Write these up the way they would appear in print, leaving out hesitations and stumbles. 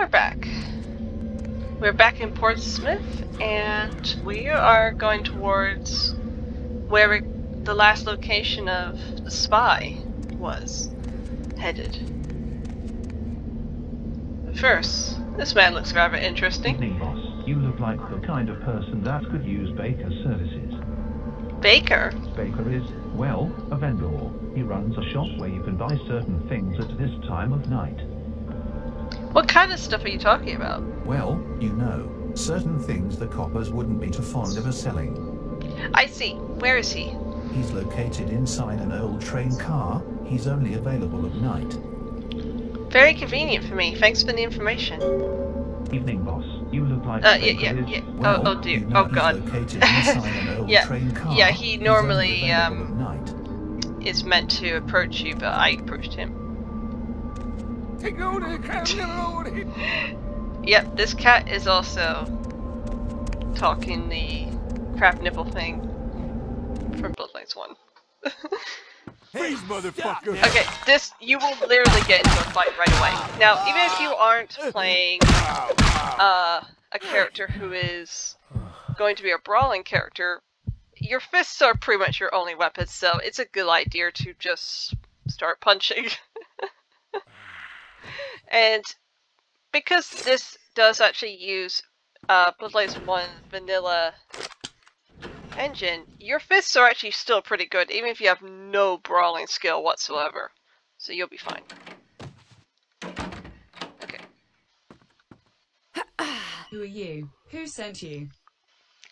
we're back. We're back in Portsmouth, and we are going towards where the last location of the spy was headed. First, this man looks rather interesting. Evening, boss. You look like the kind of person that could use Baker's services. Baker? Baker is, well, a vendor. He runs a shop where you can buy certain things at this time of night. What kind of stuff are you talking about? Well, you know, certain things the coppers wouldn't be too fond of us selling. I see. Where is he? He's located inside an old train car. He's only available at night. Very convenient for me. Thanks for the information. Evening, boss. You look like yeah. Well, oh dear. You know, oh god. He's located inside an old train car. Yeah, he normally is meant to approach you, but I approached him. Yep, this cat is also talking the crab nipple thing from Bloodlines 1. Freeze, motherfucker! Okay, this, you will literally get into a fight right away. Now, even if you aren't playing a character who is going to be a brawling character, your fists are pretty much your only weapon, so it's a good idea to just start punching. And because this does actually use Bloodlines 1 vanilla engine, your fists are actually still pretty good, even if you have no brawling skill whatsoever. So you'll be fine. Okay. Who are you? Who sent you?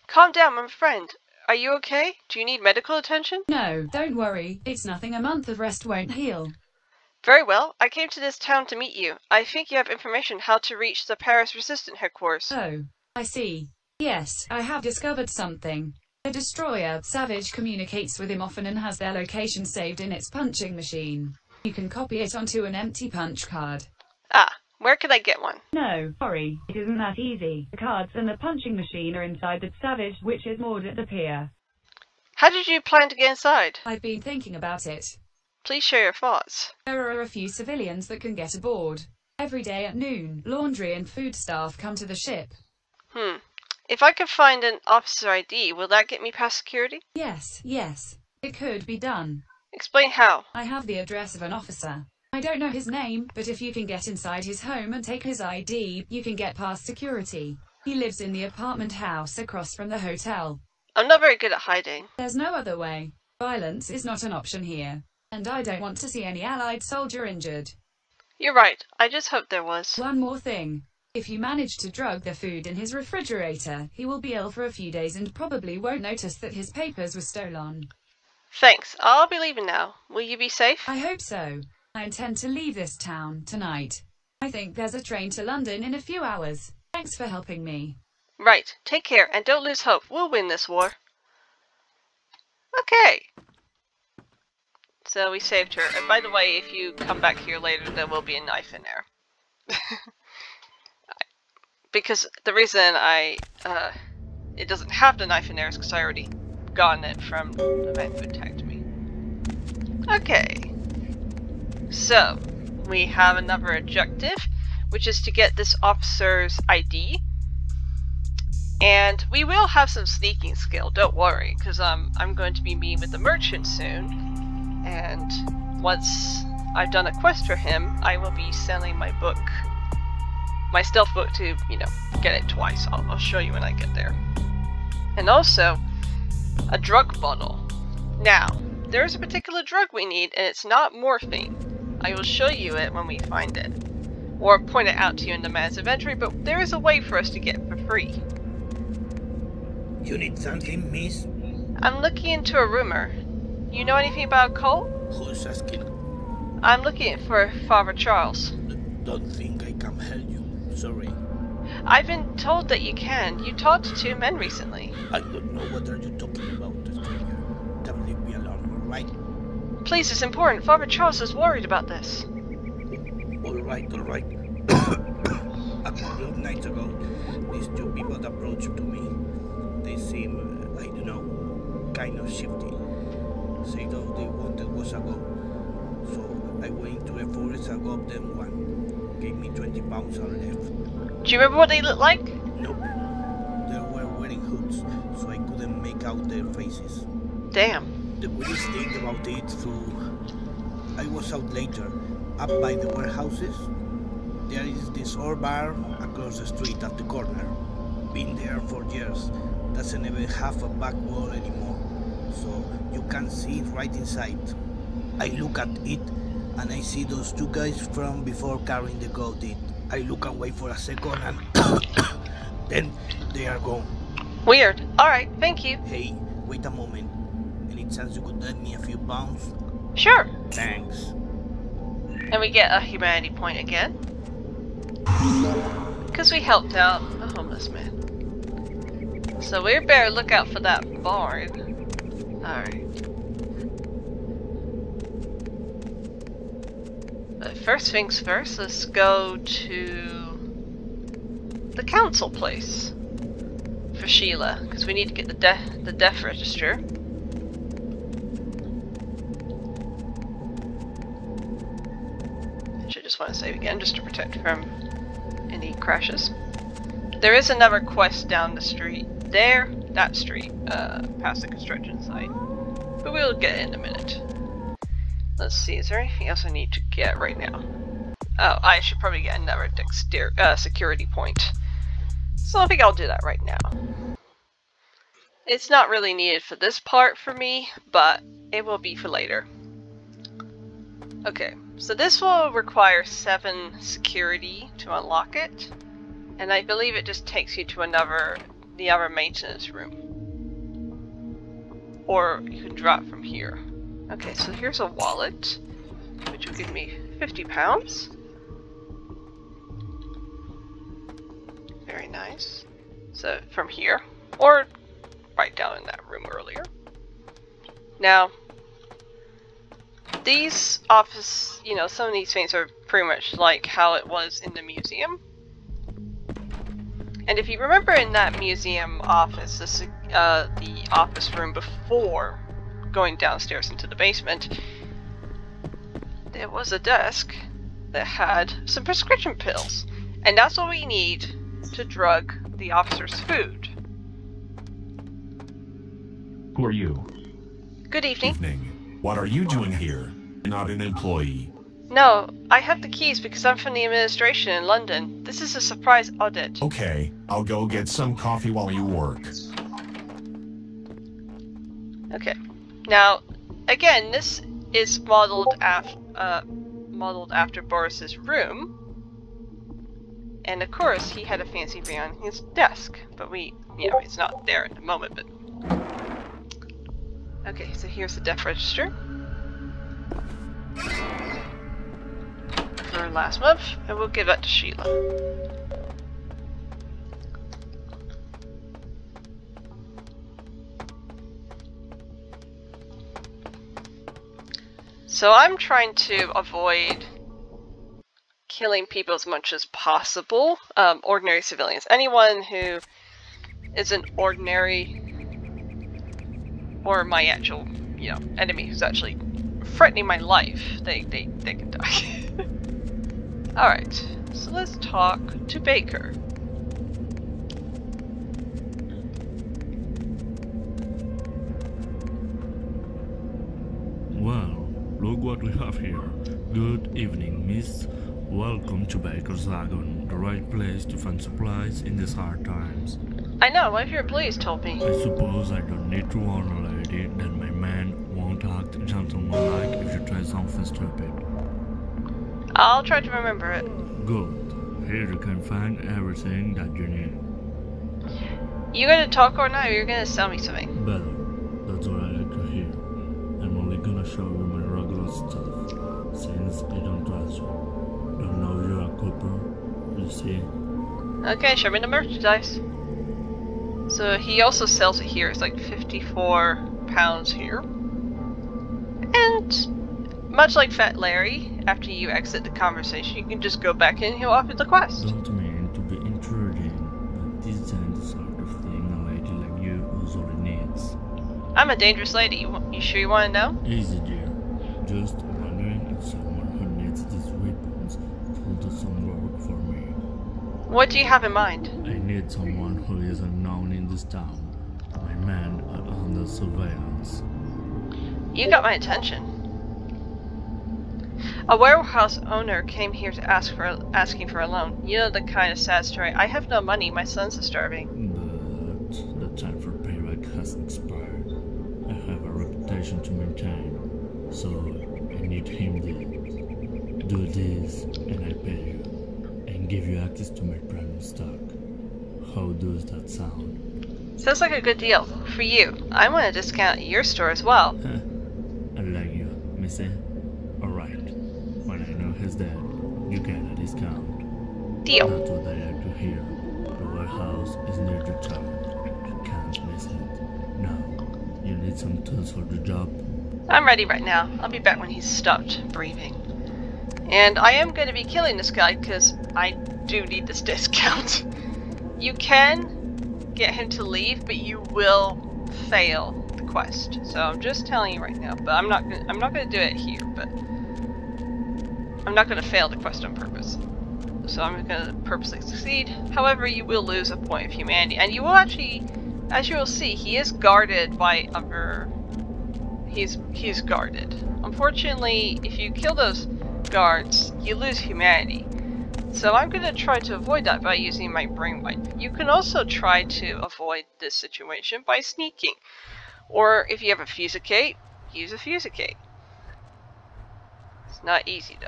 Calm down, my friend. Are you okay? Do you need medical attention? No, don't worry. It's nothing. A month of rest won't heal. Very well. I came to this town to meet you. I think you have information how to reach the Paris Resistance Headquarters. Oh, I see. Yes, I have discovered something. The Destroyer, Savage, communicates with him often and has their location saved in its punching machine. You can copy it onto an empty punch card. Ah, where could I get one? No, sorry, it isn't that easy. The cards and the punching machine are inside the Savage, which is moored at the pier. How did you plan to get inside? I've been thinking about it. Please share your thoughts. There are a few civilians that can get aboard. Every day at noon, laundry and food staff come to the ship. If I could find an officer ID, will that get me past security? Yes. It could be done. Explain how. I have the address of an officer. I don't know his name, but if you can get inside his home and take his ID, you can get past security. He lives in the apartment house across from the hotel. I'm not very good at hiding. There's no other way. Violence is not an option here. And I don't want to see any Allied soldier injured. You're right. I just hope there was. One more thing. If you manage to drug the food in his refrigerator, he will be ill for a few days and probably won't notice that his papers were stolen. Thanks. I'll be leaving now. Will you be safe? I hope so. I intend to leave this town tonight. I think there's a train to London in a few hours. Thanks for helping me. Right. Take care and don't lose hope. We'll win this war. Okay. So we saved her, and by the way, if you come back here later, there will be a knife in there. Because the reason it doesn't have the knife in there is because I already gotten it from the man who attacked me. Okay. So, we have another objective, which is to get this officer's ID. And we will have some sneaking skill, don't worry, because I'm going to be meeting with the merchant soon. And once I've done a quest for him, I will be selling my book, my stealth book, to, you know, get it twice. I'll show you when I get there. And also, a drug bottle. Now, there's a particular drug we need, and it's not morphine. I will show you it when we find it, or point it out to you in the man's inventory, but there is a way for us to get it for free. You need something, miss? I'm looking into a rumor. You know anything about a cult? Who's asking? I'm looking for Father Charles. Don't think I can help you. Sorry. I've been told that you can. You talked to two men recently. I don't know what are you talking about, Destroyer. Don't leave me alone, alright? Please, it's important. Father Charles is worried about this. Alright. A couple of nights ago, these two people approached to me. They seem, I don't know, kind of shifty. They thought they wanted was a goat, so I went to a forest and got them one. gave me £20 and left. Do you remember what they looked like? Nope. They were wearing hoods, so I couldn't make out their faces. Damn. The police think about it through... I was out later, up by the warehouses. There is this old bar across the street at the corner. Been there for years. Doesn't even have a back wall anymore, so you can see it right inside. I look at it and I see those two guys from before carrying the goat in. I look away for a second and then they are gone. Weird. Alright, thank you. Hey, wait a moment. Any chance you could lend me a few pounds? Sure. Thanks. And we get a humanity point again. Because we helped out a homeless man. So we better look out for that barn. Alright. But first things first, let's go to the council place for Sheila, because we need to get the death register. Which I just want to save again, just to protect from any crashes. There is another quest down the street. There, that street, past the construction site. But we'll get it in a minute. Let's see, is there anything else I need to get right now? Oh, I should probably get another security point. So I think I'll do that right now. It's not really needed for this part for me, but it will be for later. Okay, so this will require 7 security to unlock it. And I believe it just takes you to the other maintenance room, or you can drop from here. Okay, so here's a wallet, which will give me £50. Very nice. So from here, or right down in that room earlier. Now, these office, you know, some of these things are pretty much like how it was in the museum. And if you remember in that museum office, this, the office room before going downstairs into the basement, there was a desk that had some prescription pills. And that's what we need to drug the officer's food. Who are you? Good evening. Evening. What are you doing here? You're not an employee. No, I have the keys because I'm from the administration in London. This is a surprise audit. Okay, I'll go get some coffee while you work. Okay. Now, again, this is modeled after Boris's room. And of course, he had a fancy thing on his desk, but it's not there at the moment, but... Okay, so here's the death register. For last month, and we'll give that to Sheila. So I'm trying to avoid killing people as much as possible, ordinary civilians. Anyone who isn't ordinary or my actual, you know, enemy who's actually threatening my life, they can die. Alright, so let's talk to Baker. Well, look what we have here. Good evening, miss. Welcome to Baker's Wagon, the right place to find supplies in these hard times. I know, one of your employees told me. I suppose I don't need to warn a lady that my man won't act gentlemanlike if you try something stupid. I'll try to remember it. Good. Here you can find everything that you need. You gonna talk or not? You're gonna sell me something. Better. That's what I like to hear. I'm only gonna show you my regular stuff, since I don't trust you. Don't know you're a cooper, you see. Okay, show me the merchandise. So he also sells it here. It's like £54 here. And much like Fat Larry, after you exit the conversation, you can just go back in and he'll offer the quest. Don't mean to be intruding, but this isn't the sort of thing a lady like you usually needs. I'm a dangerous lady. You sure you want to know? Easy, dear. Just wondering if someone who needs these weapons pulled to somewhere What do you have in mind? I need someone who is unknown in this town. My men are under surveillance. You got my attention. A warehouse owner came here to asking for a loan. You know the kind of sad story. I have no money. My son's is starving. But the time for payback has expired. I have a reputation to maintain, so I need him to do this, and I pay you, and give you access to my prime stock. How does that sound? Sounds like a good deal for you. I want to discount your store as well. I like you, Missy. That you get a discount. Deal. That's what I like to hear. The warehouse is near the town. You can't miss it. Now, you need some tools for the job. I'm ready right now. I'll be back when he's stopped breathing. And I am going to be killing this guy because I do need this discount. You can get him to leave, but you will fail the quest. So I'm just telling you right now. But I'm not going to do it here. But I'm not going to fail the quest on purpose, so I'm going to purposely succeed. However, you will lose a point of humanity, and you will actually, as you will see, he is guarded by other... He's guarded. Unfortunately, if you kill those guards, you lose humanity. So I'm going to try to avoid that by using my brain wipe. You can also try to avoid this situation by sneaking, or if you have a fusicate, use a fusicate. It's not easy though.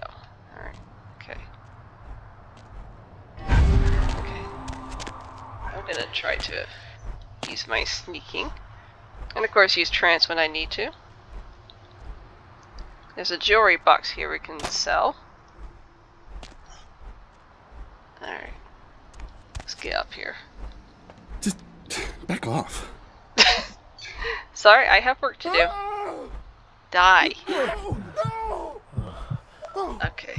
Alright, okay. Okay. I'm gonna try to use my sneaking. And of course use trance when I need to. There's a jewelry box here we can sell. Alright. Let's get up here. Just back off. Sorry, I have work to do. No! Die. No! No! Okay.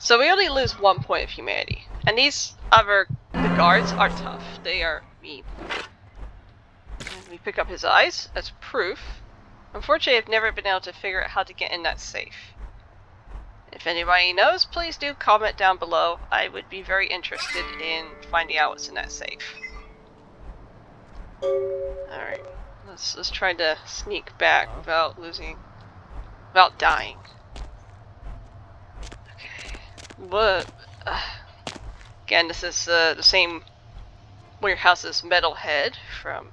So we only lose 1 point of humanity. And these other guards are tough. They are mean. And we pick up his eyes as proof. Unfortunately, I've never been able to figure out how to get in that safe. If anybody knows, please do comment down below. I would be very interested in finding out what's in that safe. Alright. Let's try to sneak back without losing... without dying. But again, this is the same warehouse as Metalhead from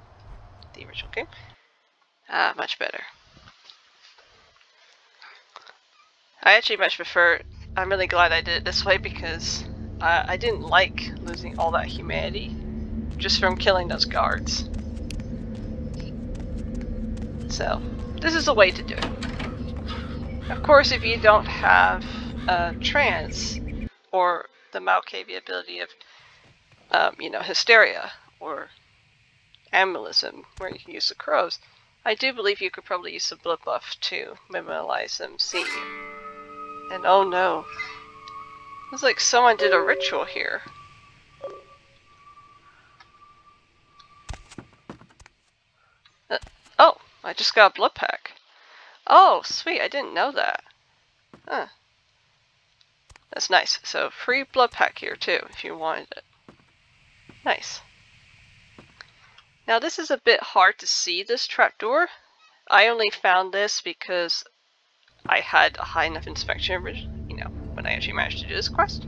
the original game. Much better. I actually much prefer. I'm really glad I did it this way because I didn't like losing all that humanity just from killing those guards. So this is a way to do it. Of course, if you don't have trance or the Malkavian ability of you know, hysteria or animalism where you can use the crows, I do believe you could probably use the blood buff to minimalize them seeing you. And oh no, it's like someone did a ritual here. Oh, I just got a blood pack. Oh sweet, I didn't know that. Huh. That's nice. So free blood pack here too, if you wanted it. Nice. Now this is a bit hard to see, this trapdoor. I only found this because I had a high enough inspection, you know, when I actually managed to do this quest.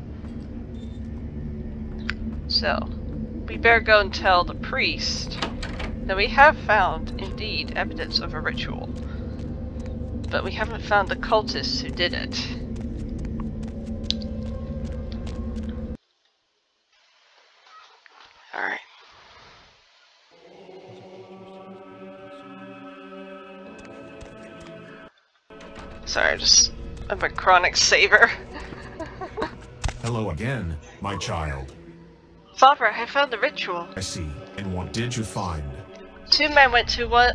So we better go and tell the priest that we have found, indeed, evidence of a ritual. But we haven't found the cultists who did it. Alright. Sorry, I'm a chronic saver. Hello again, my child. Father, I found the ritual. I see. And what did you find? Two men went to one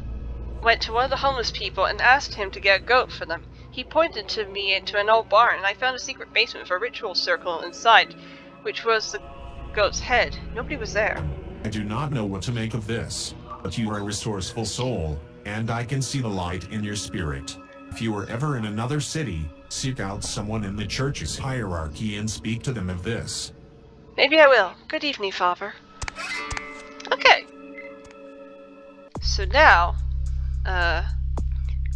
of the homeless people and asked him to get a goat for them. He pointed to me into an old barn, and I found a secret basement for a ritual circle inside, which was the goat's head. Nobody was there. I do not know what to make of this, but you are a resourceful soul, and I can see the light in your spirit. If you are ever in another city, seek out someone in the church's hierarchy and speak to them of this. Maybe I will. Good evening, Father. Okay. So now,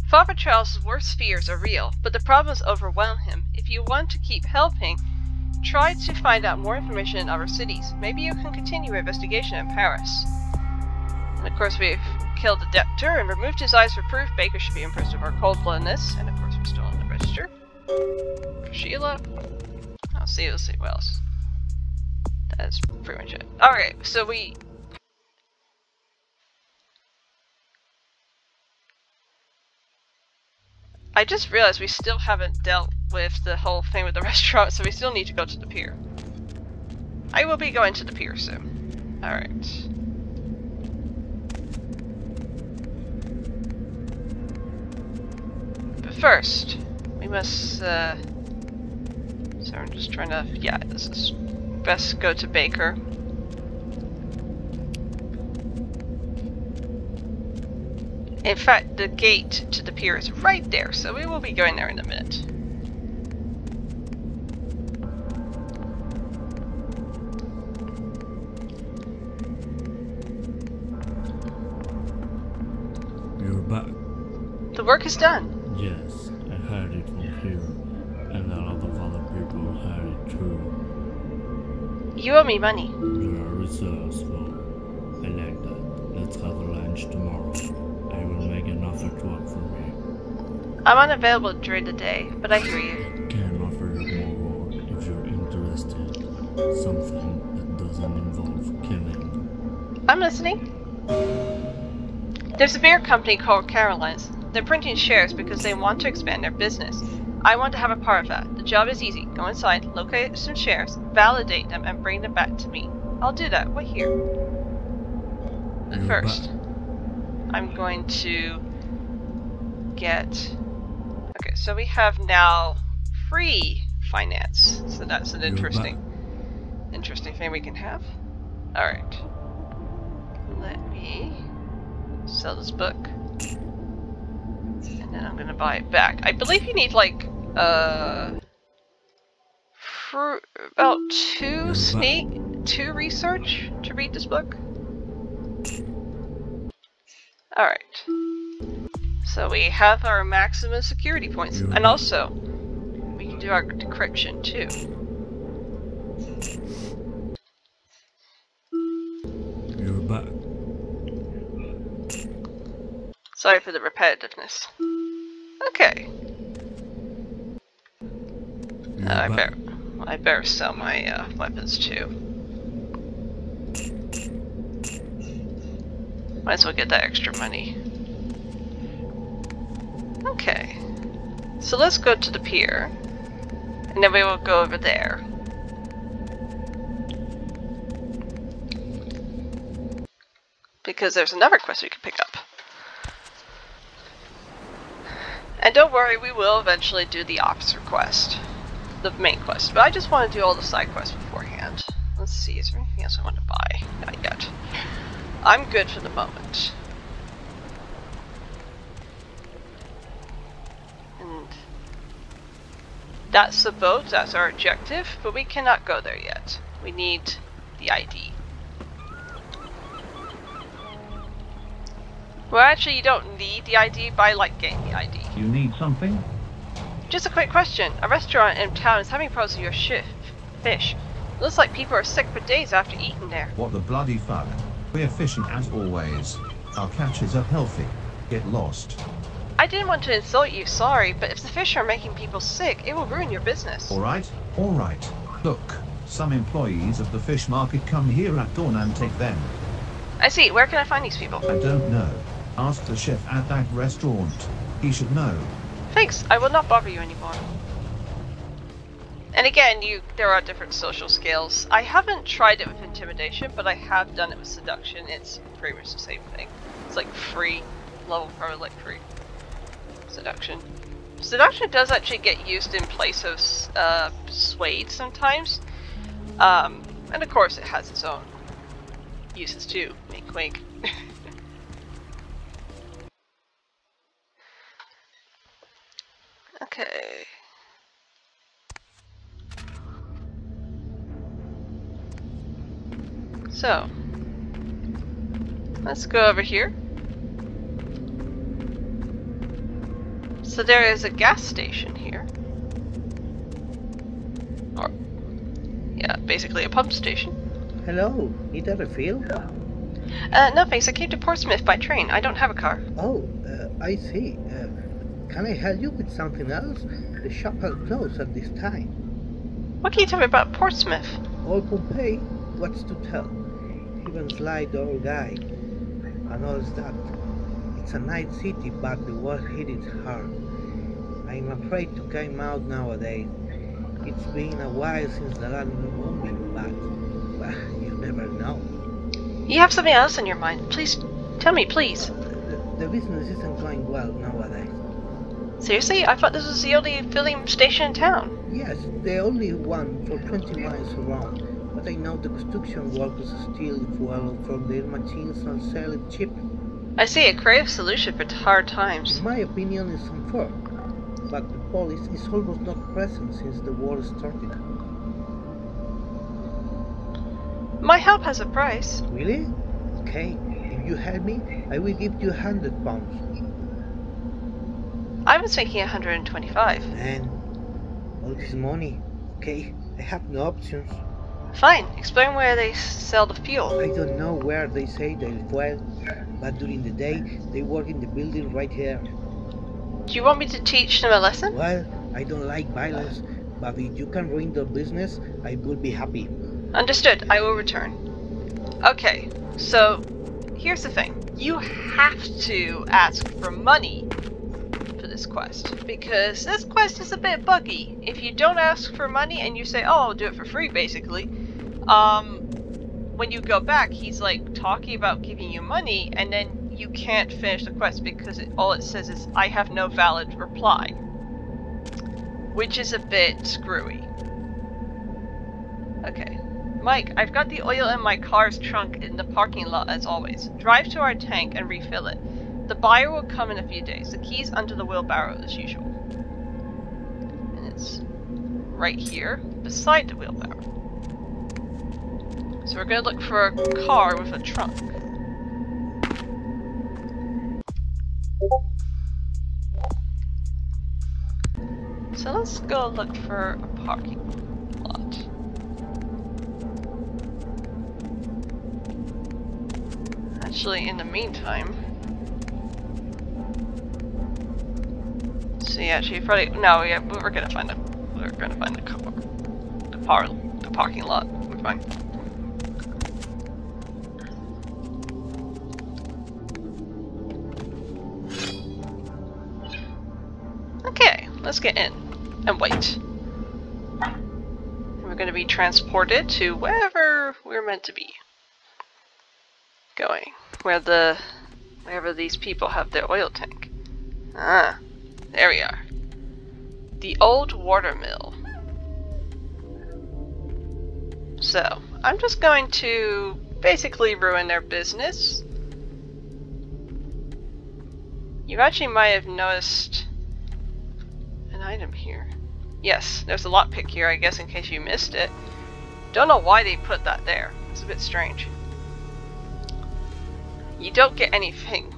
Father Charles' worst fears are real, but the problems overwhelm him. If you want to keep helping, try to find out more information in other cities. Maybe you can continue your investigation in Paris. And of course we've killed the debtor and removed his eyes for proof. Baker should be impressed with our cold-bloodedness. And of course we're still on the register. Sheila? Let's see what else. That's pretty much it. Alright, so we... I just realized we still haven't dealt with the whole thing with the restaurant, so we still need to go to the pier. I will be going to the pier soon. Alright. First, we must, so I'm just trying to, yeah, this is best go to Baker. In fact, the gate to the pier is right there, so we will be going there in a minute. You're back. The work is done. Yes, I heard it from you, and a lot of other people heard it too. You owe me money. You are resourceful. I like that. Let's have a lunch tomorrow. I will make an offer to work for me. I'm unavailable during the day, but I hear you. I can offer you more work if you're interested. Something that doesn't involve killing. I'm listening. There's a beer company called Caroline's. They're printing shares because they want to expand their business. I want to have a part of that. The job is easy. Go inside, locate some shares, validate them, and bring them back to me. I'll do that. What here? First, I'm going to get... Okay, so we have now free finance. So that's an interesting thing we can have. Alright. Let me sell this book. And then I'm gonna buy it back. I believe you need like about two research to read this book. All right. So we have our maximum security points, and also we can do our decryption too. You're back. Sorry for the repetitiveness. Okay. I better sell my weapons too. Might as well get that extra money. Okay. So let's go to the pier. And then we will go over there. Because there's another quest we can pick up. And don't worry, we will eventually do the officer quest, the main quest, but I just want to do all the side quests beforehand. Let's see, is there anything else I want to buy? Not yet. I'm good for the moment. And that's the boat, that's our objective, but we cannot go there yet. We need the ID. Well, actually, you don't need the ID, but I like getting the ID. You need something? Just a quick question. A restaurant in town is having problems with your fish. It looks like people are sick for days after eating there. What the bloody fuck? We're fishing as always. Our catches are healthy. Get lost. I didn't want to insult you, sorry, but if the fish are making people sick, it will ruin your business. Alright, alright. Look, some employees of the fish market come here at dawn and take them. I see. Where can I find these people? I don't know. Ask the chef at that restaurant. He should know. Thanks. I will not bother you anymore. And again, there are different social skills. I haven't tried it with intimidation, but I have done it with seduction. It's pretty much the same thing. It's like free level, probably like free seduction. Seduction does actually get used in place of persuade sometimes, and of course it has its own uses too. Wink, wink. Okay. So, let's go over here. So there is a gas station here. Or, yeah, basically a pump station. Hello, need a refill? No thanks, I came to Portsmouth by train. I don't have a car. Oh, I see. Can I help you with something else? The shop has closed at this time. What can you tell me about Portsmouth? All Pompeii? What's to tell? Even Sly the old guy. And all that. It's a nice city, but the war hit it hard. I'm afraid to come out nowadays. It's been a while since the land movement, but well, you never know. You have something else on your mind. Please, tell me, please. The business isn't going well nowadays. Seriously? I thought this was the only filling station in town. Yes, the only one for 20 miles around. But I know the construction workers steal fuel from their machines and sell it cheap. I see, a creative solution for hard times. In my opinion, it's unfair. But the police is almost not present since the war started. My help has a price. Really? Okay, if you help me, I will give you £100. I was thinking 125. Man, all this money. Okay, I have no options. Fine, explain where they sell the fuel. I don't know where they say they'll fuel, but during the day they work in the building right here. Do you want me to teach them a lesson? Well, I don't like violence, but if you can ruin their business, I will be happy. Understood, I will return. Okay, so here's the thing. You have to ask for money. Quest, because this quest is a bit buggy. If you don't ask for money and you say, oh, I'll do it for free, basically, when you go back, he's like talking about giving you money, and then you can't finish the quest because all it says is, I have no valid reply, which is a bit screwy. Okay, Mike, I've got the oil in my car's trunk in the parking lot as always. Drive to our tank and refill it. The buyer will come in a few days. The key's under the wheelbarrow as usual. And it's right here, beside the wheelbarrow. So we're gonna look for a car with a trunk. So let's go look for a parking lot. Actually, in the meantime, so yeah, she probably no. Yeah, we're gonna find a car, the parking lot. We're fine. Okay, let's get in and wait. And we're gonna be transported to wherever we're meant to be going, wherever these people have their oil tank. Ah. There we are. The old watermill. So, I'm just going to basically ruin their business. You actually might have noticed an item here. Yes, there's a lockpick here, I guess, in case you missed it. Don't know why they put that there. It's a bit strange. You don't get anything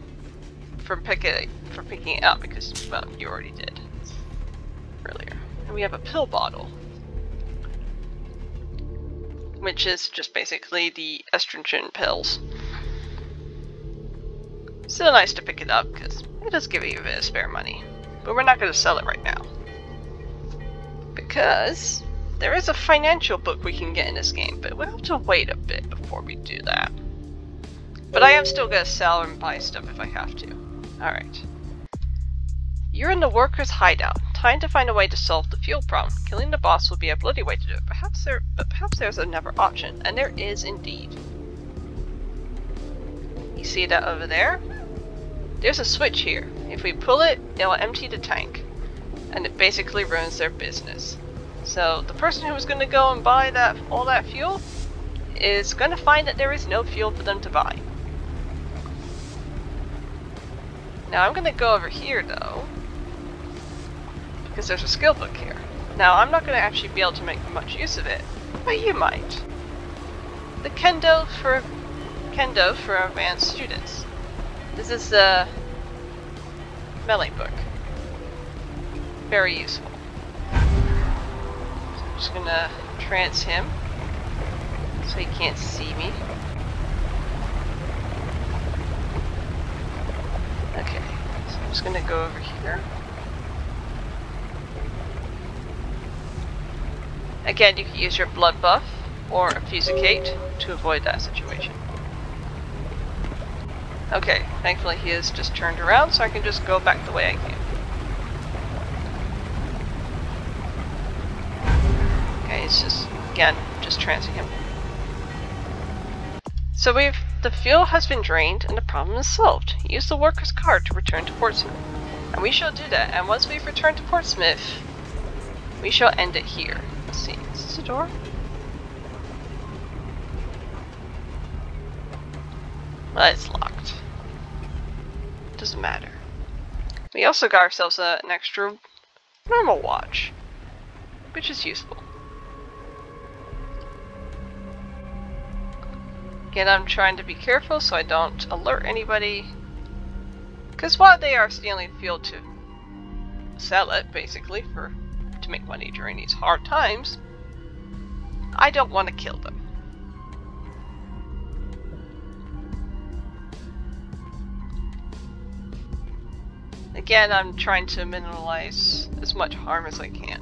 from picking it up because, well, you already did earlier. And we have a pill bottle, which is just basically the estrogen pills. Still nice to pick it up because it does give you a bit of spare money, but we're not going to sell it right now because there is a financial book we can get in this game, but we'll have to wait a bit before we do that. But I am still going to sell and buy stuff if I have to. Alright. You're in the workers' hideout. Time to find a way to solve the fuel problem. Killing the boss will be a bloody way to do it. Perhaps there's another option. And there is indeed. You see that over there? There's a switch here. If we pull it, it'll empty the tank. And it basically ruins their business. So the person who was going to go and buy that all that fuel is going to find that there is no fuel for them to buy. Now I'm gonna go over here though, because there's a skill book here. Now I'm not gonna actually be able to make much use of it, but you might. the Kendo for advanced students. This is the melee book. Very useful. So I'm just gonna trance him so he can't see me. Okay, so I'm just gonna go over here. Again, you can use your blood buff or fusicate to avoid that situation. Okay, thankfully he is just turned around, so I can just go back the way I came. Okay, it's just, again, just trancing him. So the fuel has been drained and the problem is solved. Use the worker's card to return to Portsmouth. And we shall do that, and once we've returned to Portsmouth, we shall end it here. Let's see, is this a door? Well, it's locked. Doesn't matter. We also got ourselves an extra normal watch, which is useful. Again, I'm trying to be careful so I don't alert anybody, because while they are stealing fuel to sell it, basically, to make money during these hard times, I don't want to kill them. Again, I'm trying to minimize as much harm as I can.